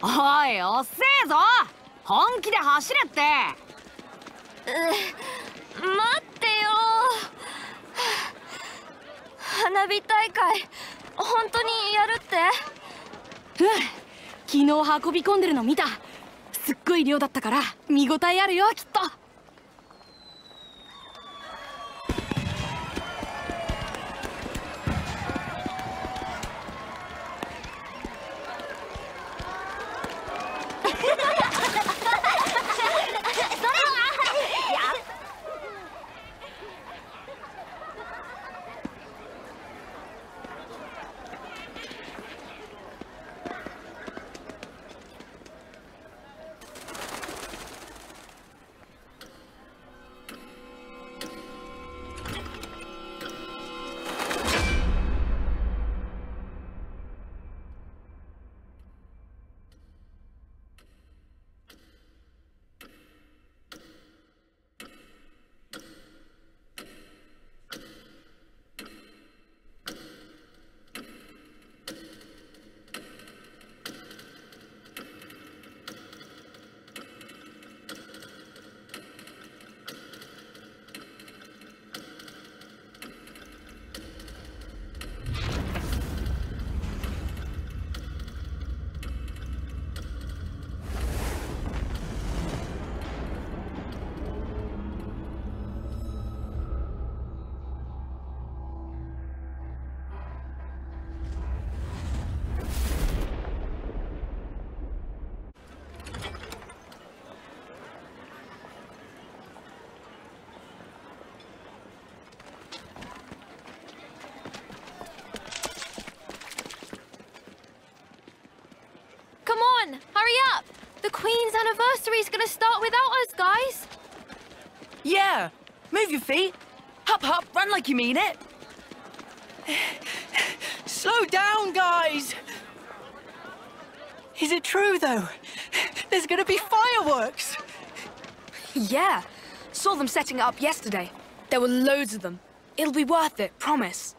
おい、おっせえぞ。本気で走れって。待ってよ。花火大会本当にやるって？うん、昨日運び込んでるの見た。すっごい量だったから見応えあるよ、きっと。Anniversary's gonna start without us, guys. Yeah, move your feet. Hop, hop, run like you mean it. Slow down, guys. Is it true, though? There's gonna be fireworks. Yeah, saw them setting it up yesterday. There were loads of them. It'll be worth it, promise.